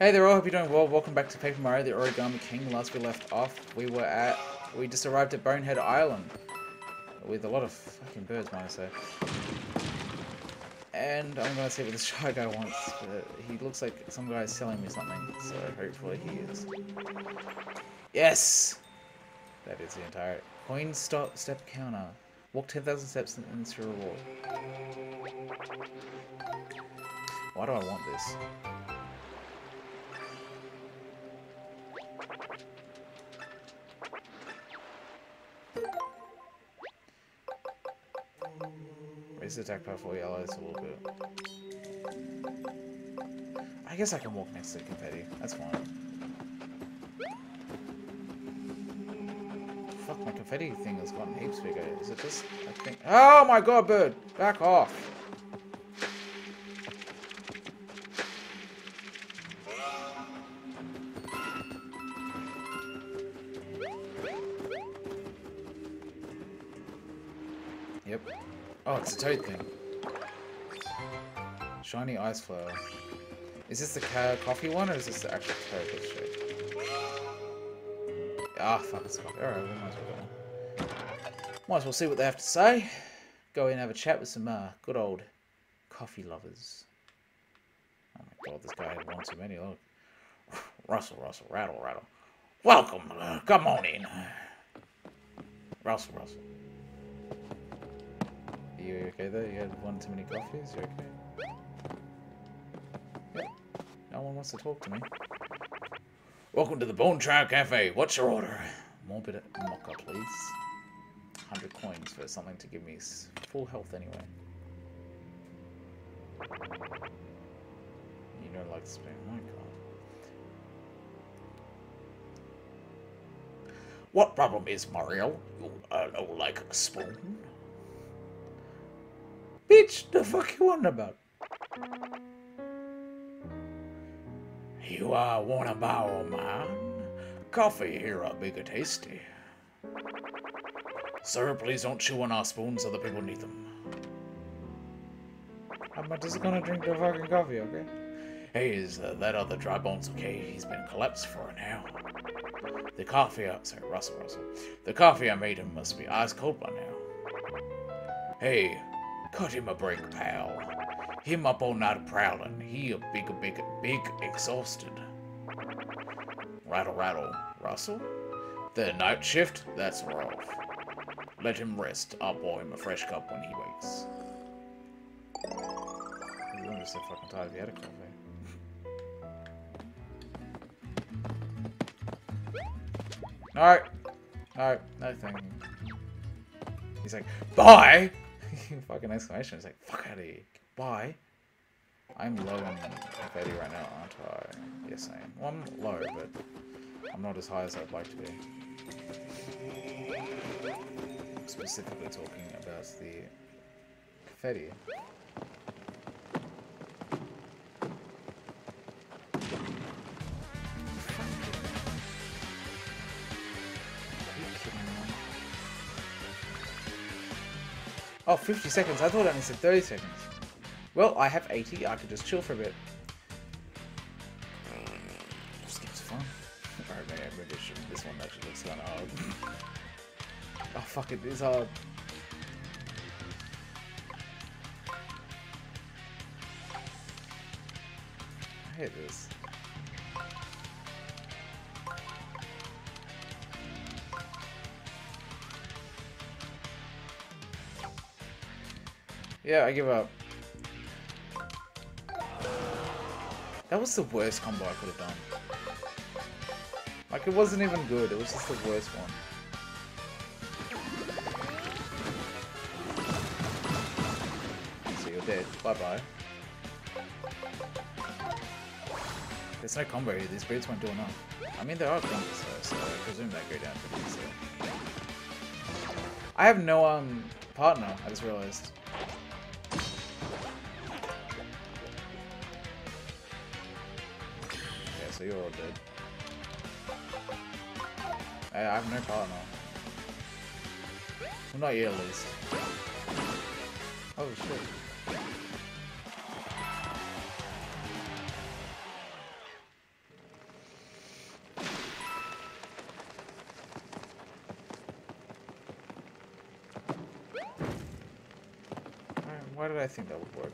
Hey there all, hope you're doing well. Welcome back to Paper Mario: The Origami King. Last we left off, we just arrived at Bonehead Island. With a lot of fucking birds, might I say. And I'm gonna see what the Shy Guy wants. He looks like some guy's selling me something, so hopefully he is. Yes! That is the entire coin step counter. Walk 10,000 steps and it's your reward. Why do I want this? Raise the attack power for yellow, it's a little bit. I guess I can walk next to the confetti, that's fine. Fuck, my confetti thing has gotten heaps bigger. Is it this? I think. Oh my god, bird! Back off! Yep. Oh, it's a toad thing. Shiny ice flower. Is this the coffee one, or is this the actual toad? Let's check. Ah, fuck, it's coffee. Alright, we might as well go on. Might as well see what they have to say. Go in and have a chat with some good old coffee lovers. Oh my god, this guy had one too many, look. Russell, rattle. Welcome, come on in. Russell. You okay there? You had one too many coffees? You okay? Yep. No one wants to talk to me. Welcome to the Bone Trial Cafe. What's your order? More bit of mocha, please. 100 coins for something to give me full health anyway. You don't like spam. My god. What problem is Mario? You don't like a spoon? Bitch, the fuck you on about? You wanna borrow mine? Coffee here are bigger tasty. Sir, please don't chew on our spoons, other people need them. I'm just gonna drink the fucking coffee, okay? Hey, is that other dry bones okay? He's been collapsed for an hour. The coffee Russell. The coffee I made him must be ice cold by now. Hey. Cut him a break, pal. Him up all night prowling. He a big exhausted. Rattle. Russell? The night shift? That's rough. Let him rest. I'll pour him a fresh cup when he wakes. You want to say fucking tired of the attic coffee? No thank you. He's like, bye! Fucking exclamation. It's like, fuck out of here. Bye. I'm low on confetti right now, aren't I? Yes, I am. Well, I'm low, but I'm not as high as I'd like to be. I'm specifically talking about the confetti. Oh, 50 seconds. I thought I only said 30 seconds. Well, I have 80. I could just chill for a bit. Just keeps fun. Alright, maybe this one actually looks kind of hard. Oh, fuck it. It's hard. I hate this. Yeah, I give up. That was the worst combo I could have done. Like, it wasn't even good, it was just the worst one. So you're dead. Bye-bye. There's no combo here, these birds won't do enough. I mean, there are combos though, so I presume they go down pretty easily. I have no, partner, I just realized. So you're all dead. Hey, I have no partner. Well, not you at least. Oh shit. Why did I think that would work?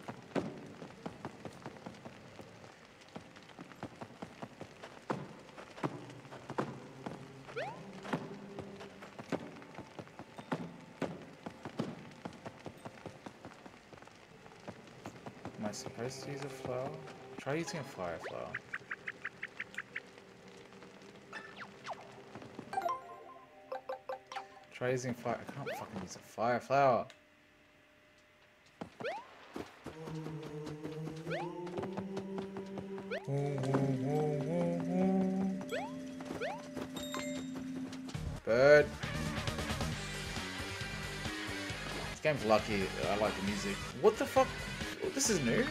Am I supposed to use a flower? Try using a fire flower. Try using fire. I can't fucking use a fire flower. Bird. This game's lucky. I like the music. What the fuck? Oh, this is new.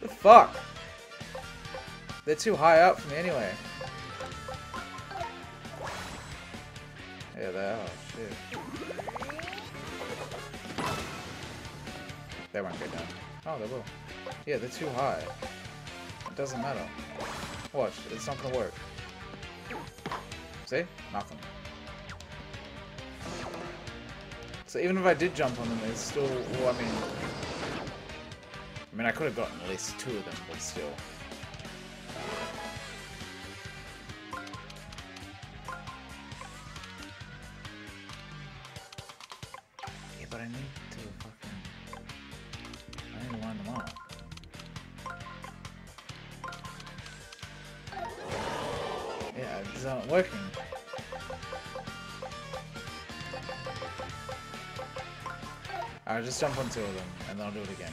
The fuck? They're too high up for me anyway. Yeah, they are. Shit. They won't go down. Oh, they will. Yeah, they're too high. It doesn't matter. Watch, it's not gonna work. See? Nothing. So even if I did jump on them, it's still... Well, I mean, I could have gotten at least two of them, but still. Yeah, but I need to fucking... I need to line them up. Yeah, these aren't working. Alright, just jump on two of them, and then I'll do it again.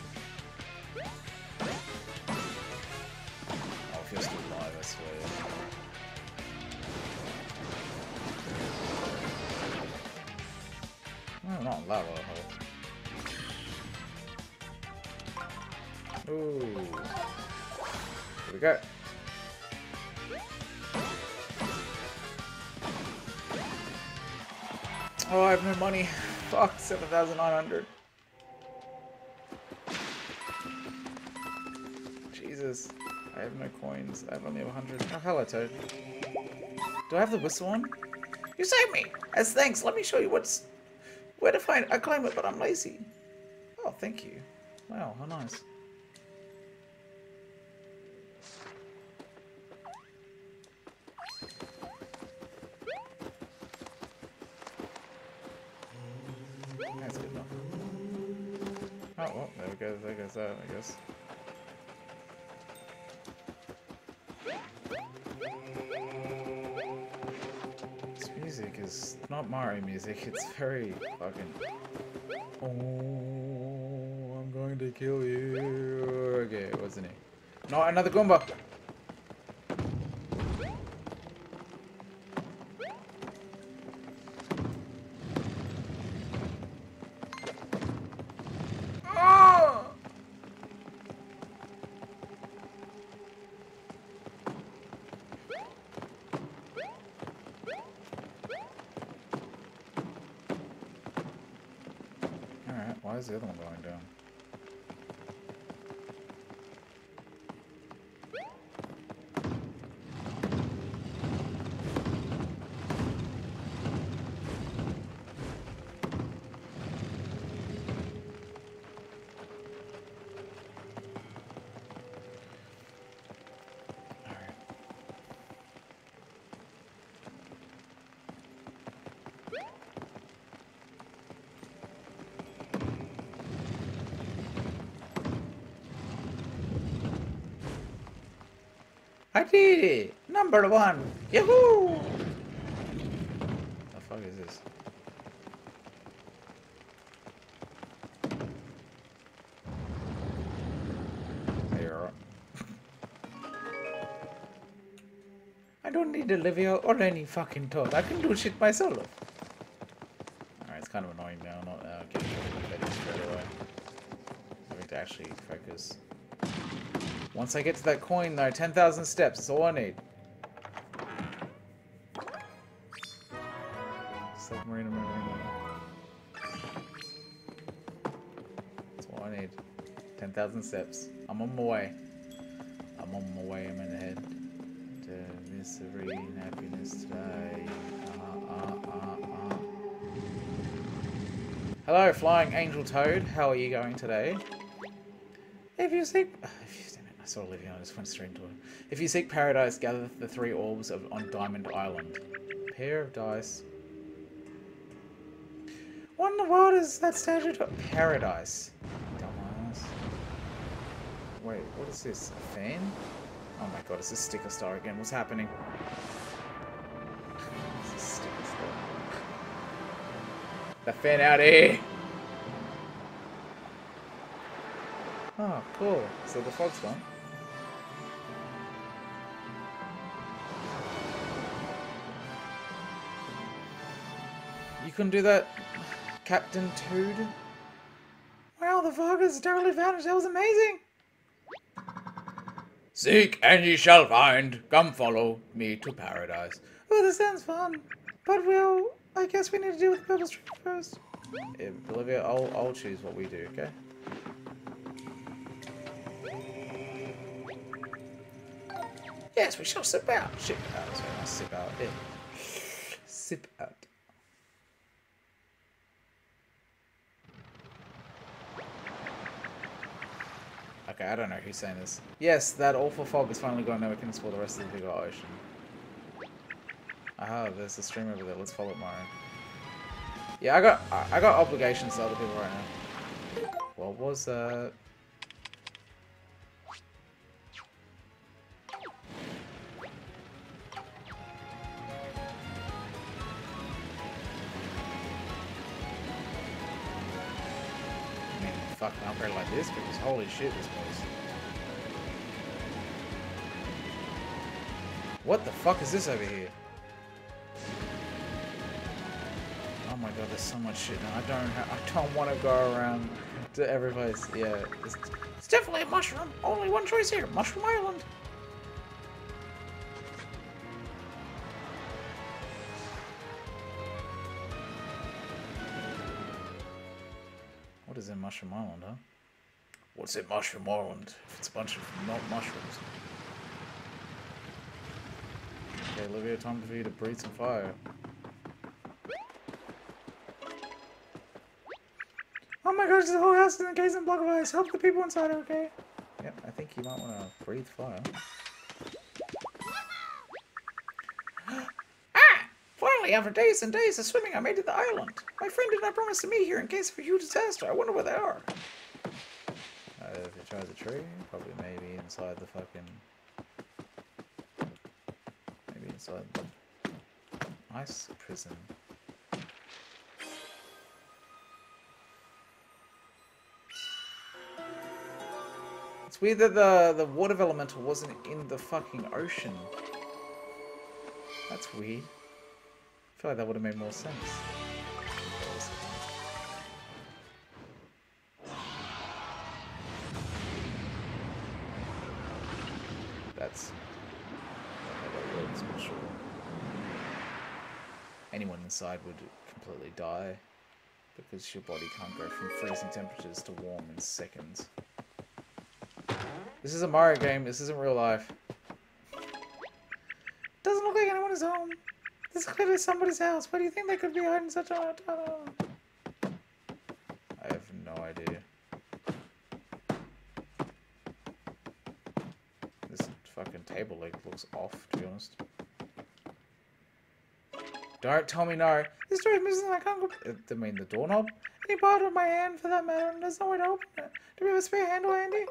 You're still alive, I swear. No, not lava, I hope. Ooh. Here we go. Oh, I have no money. Fuck, 7,900. Jesus. I have no coins. I have only 100. Oh, hello, Toad. Do I have the whistle on? You saved me! As thanks, let me show you where to find. I claim it, but I'm lazy. Oh, thank you. Wow, how nice. That's good enough. Oh, well, there we go. There goes that, I guess. It's not Mario music, it's very fucking... Oh, I'm going to kill you. Okay, what's the name? No, another Goomba! Why is the other one going down? I did it! Number one! Yahoo! What the fuck is this? There. I don't need Olivia or any fucking Toad. I can do shit myself. Alright, it's kind of annoying now, not getting ready straight away. Having to actually focus. Once I get to that coin though, 10,000 steps is all I need. Submarine, that's all I need. 10,000 steps. I'm on my way. I'm on my way. I'm in the head. To misery and happiness today. Hello, Flying Angel Toad. How are you going today? I saw Olivia. I just went straight into it. If you seek paradise, gather the three orbs on Diamond Island. A pair of dice. What in the world is that statue of paradise? Dumbass. Wait, what is this? A fan? Oh my god, it's a sticker star again. What's happening? It's a sticker star. The fan out here! Oh, cool. So the fog's gone. You can do that, Captain Toad. Wow, the fog has totally vanished. That was amazing. Seek and ye shall find. Come follow me to paradise. Oh, this sounds fun. But I guess we need to deal with the purple streak first. Yeah, Olivia, I'll choose what we do, okay? Yes, we shall sip out. Ship out. Sorry, I'll sip out. Yeah. Sip out. Okay, I don't know who's saying this. Yes, that awful fog is finally gone. Now we can explore the rest of the big ocean. Aha, there's a stream over there. Let's follow it, Mario. Yeah, I got obligations to other people right now. What was that? Fucking upgrade like this because holy shit, this place. What the fuck is this over here? Oh my god, there's so much shit now. I don't want to go around to every place. Yeah, it's definitely a mushroom. Only one choice here, Mushroom Island. What is in Mushroom Island, huh? What's in Mushroom Island? It's a bunch of not mushrooms. Okay, Olivia, time for you to breathe some fire. Oh my gosh, the whole house is encased in a block of ice. Help the people inside, okay? Yep, I think you might want to breathe fire. After days and days of swimming, I made it to the island. My friend did not promise to meet here in case of a huge disaster. I wonder where they are. If you try the tree, probably maybe inside the fucking... Maybe inside the ice prison. It's weird that the water elemental wasn't in the fucking ocean. That's weird. I feel like that would have made more sense. That's for sure. Anyone inside would completely die because your body can't go from freezing temperatures to warm in seconds. This is a Mario game. This isn't real life. Doesn't look like anyone is home. This is clearly somebody's house. What do you think they could be hiding such a... I have no idea. This fucking table leg looks off, to be honest. Don't tell me no. This door is missing. I can't go... I mean, the doorknob? Any part of my hand, for that matter, and there's no way to open it. Do we have a spare handle, Andy?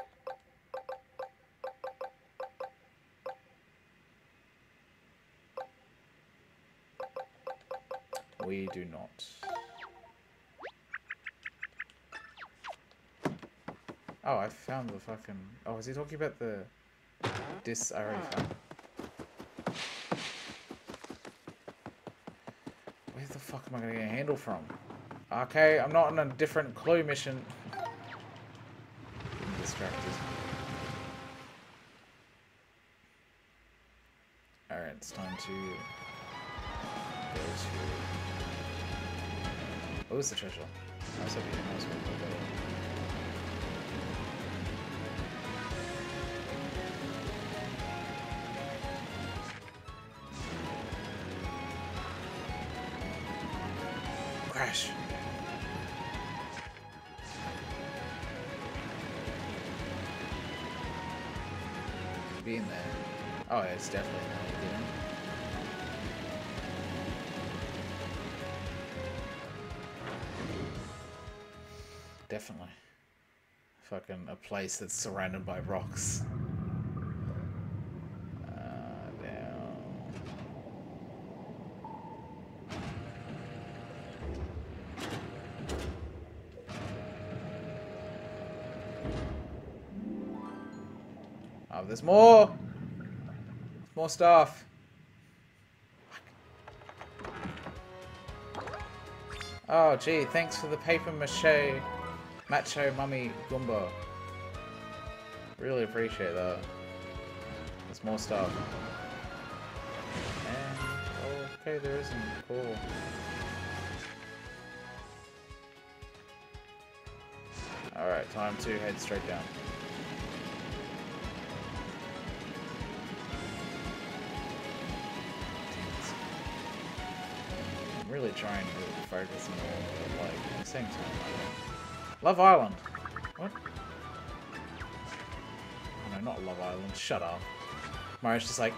We do not. Oh, I found the fucking... Oh, is he talking about the... Dis I already found. fuck am I going to get a handle from? Okay, I'm not on a different clue mission. I'm distracted. Alright, it's time to go to... What was the treasure? I was hoping I was going to go there. Crash. Be in there. Oh, yeah, it's definitely not there. Definitely. Fucking a place that's surrounded by rocks. There's more! More stuff! Oh gee, thanks for the paper mache macho mummy Goomba. Really appreciate that. There's more stuff. And, oh, okay, there isn't. Cool. Alright, time to head straight down. Really trying to focus more, like, at the same time. Love Island! What? Oh, no, not Love Island. Shut up. Mario's just like,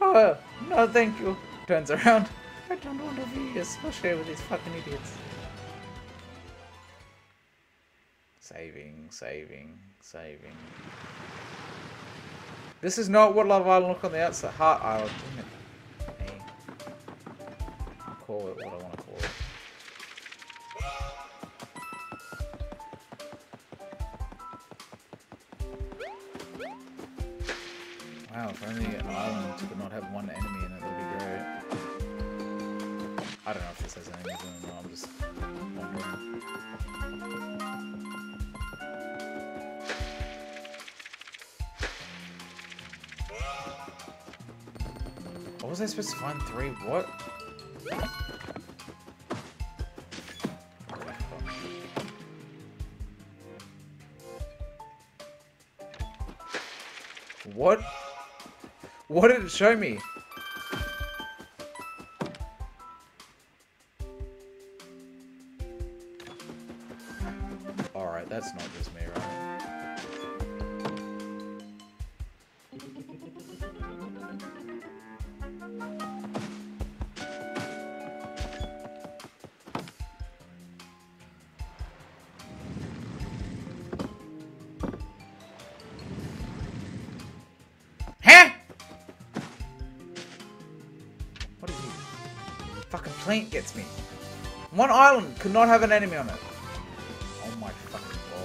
oh, no thank you. Turns around. I don't want to be associated with these fucking idiots. Saving, saving, saving. This is not what Love Island looked on the outside. Heart Island, isn't it? Call it what I want to call it. Wow, if only an island could not have one enemy in it, that would be great. I don't know if this has enemies in it, I'm just wondering. What was I supposed to find? Three? What? What? What did it show me? Alright, that's not just me, right? Plant gets me. One island could not have an enemy on it. Oh my fucking god.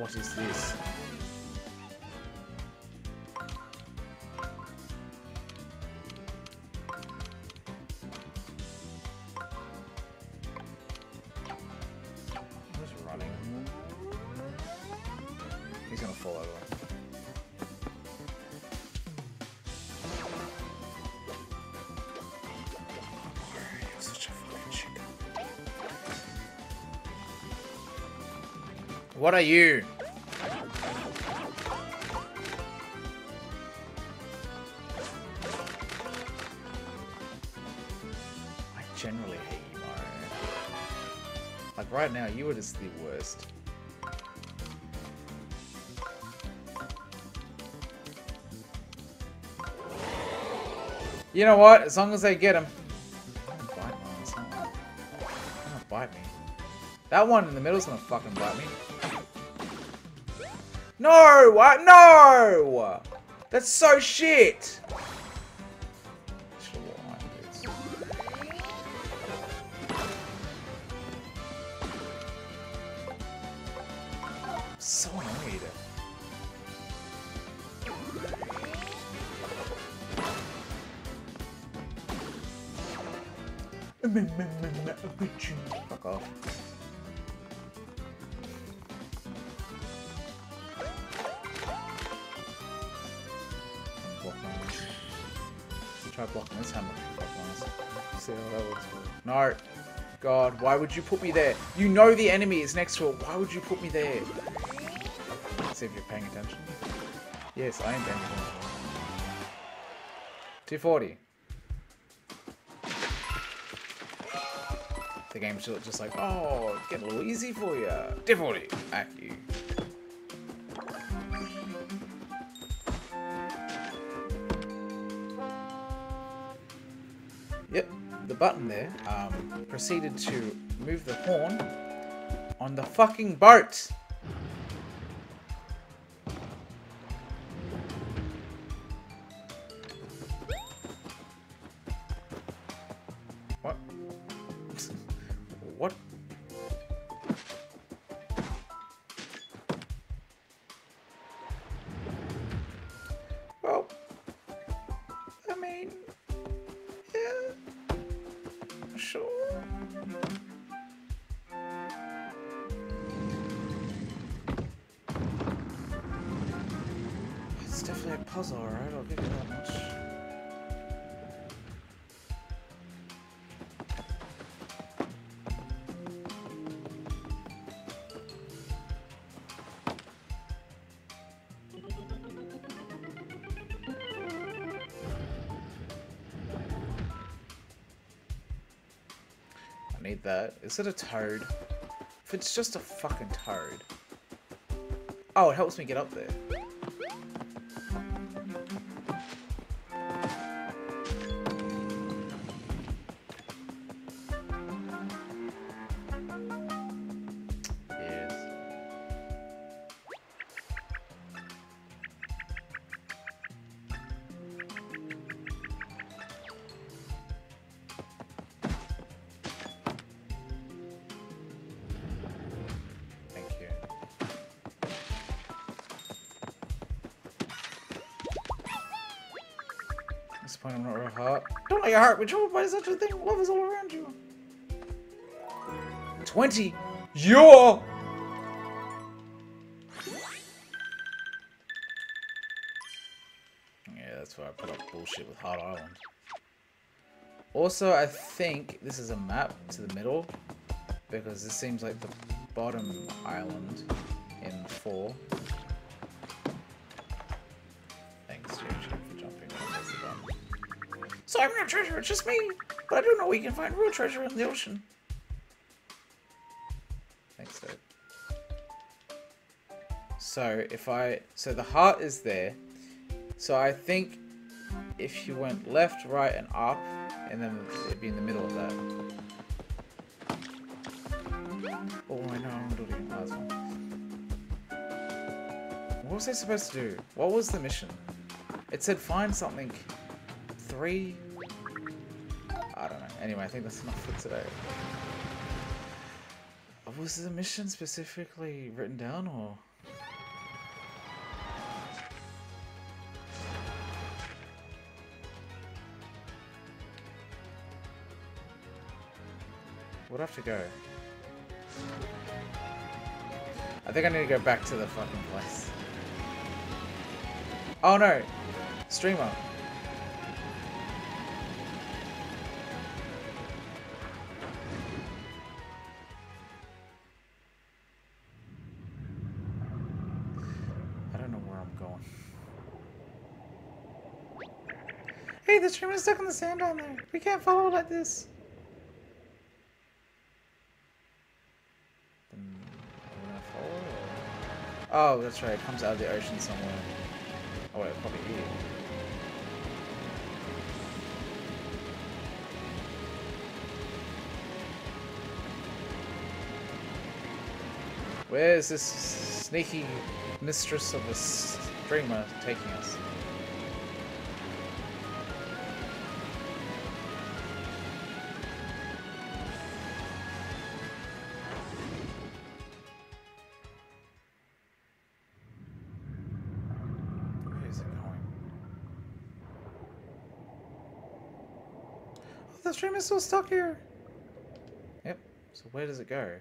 What is this? Who's running? He's gonna fall over. What are you? I generally hate you, Mario. Like right now, you are just the worst. You know what? As long as they get him. Don't bite me. It's not like... Don't bite me. That one in the middle's gonna fucking bite me. No! What? No! That's so shit! I'm so annoyed. Fuck off. Block mines. We try block mines. How much block mines? See how that works for. No. God, why would you put me there? You know the enemy is next to it. Why would you put me there? Let's see if you're paying attention. Yes, I am paying attention. 240. The game's just like, oh, get a little easy for you. 240. At you. Yep, the button there. Proceeded to move the horn on the fucking boat. What? What? Well, I mean, yeah, sure. It's definitely a puzzle, alright? I'll give you that much. I need that. Is it a toad? If it's just a fucking toad. Oh, it helps me get up there. I'm not real hot. Don't let your heart be troubled by such a thing. Love is all around you. 20? Yo! Yeah, that's why I put up bullshit with Heart Island. Also, I think this is a map to the middle, because this seems like the bottom island in 4. So I'm no treasure, it's just me. But I do know we can find real treasure in the ocean. Thanks, Toad. So so the heart is there. So I think if you went left, right, and up, and then it'd be in the middle of that. Oh, I know, I'm not doing the last one. What was I supposed to do? What was the mission? It said find something. 3? I don't know. Anyway, I think that's enough for today. Was the mission specifically written down, or...? We'll have to go. I think I need to go back to the fucking place. Oh no! Streamer. Hey, the stream is stuck in the sand down there. We can't follow it like this. Oh, that's right. It comes out of the ocean somewhere. Oh, wait, probably here. Where is this sneaky mistress of a streamer taking us? The stream is still stuck here. So where does it go?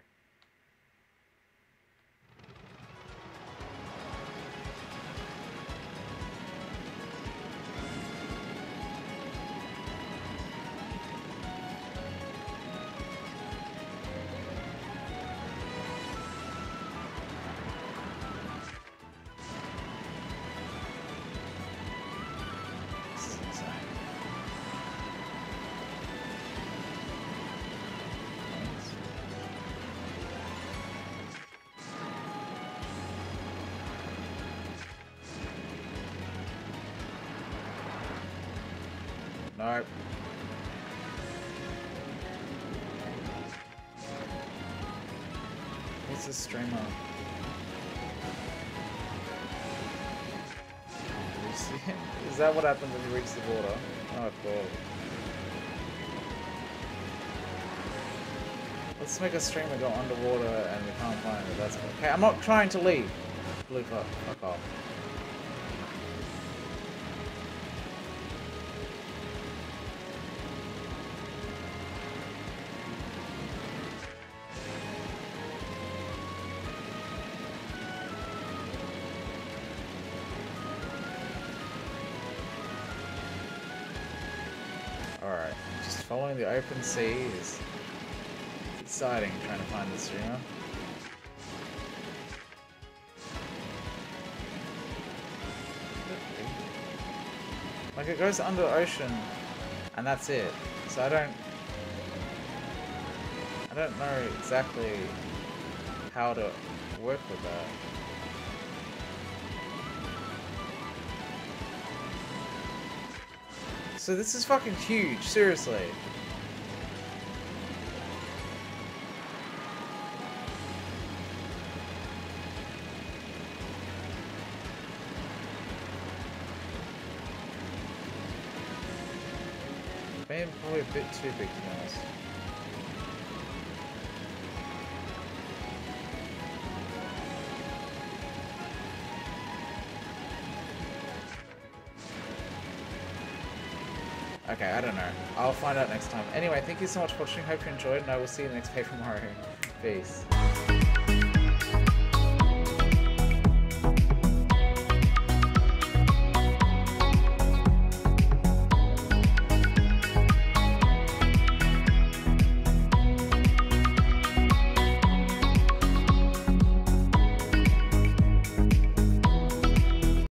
Nope. What's this streamer? Is that what happens when you reach the water? Oh god. Let's make a streamer go underwater and we can't find it. That's okay. I'm not trying to leave. Blue fuck off. Alright, just following the open sea is exciting, trying to find this streamer. Like, it goes under the ocean, and that's it. So I don't know exactly how to work with that. So this is fucking huge, seriously. Man, probably a bit too big to notice. Okay, I don't know. I'll find out next time. Anyway, thank you so much for watching. Hope you enjoyed, and I will see you in the next Paper Mario. Peace.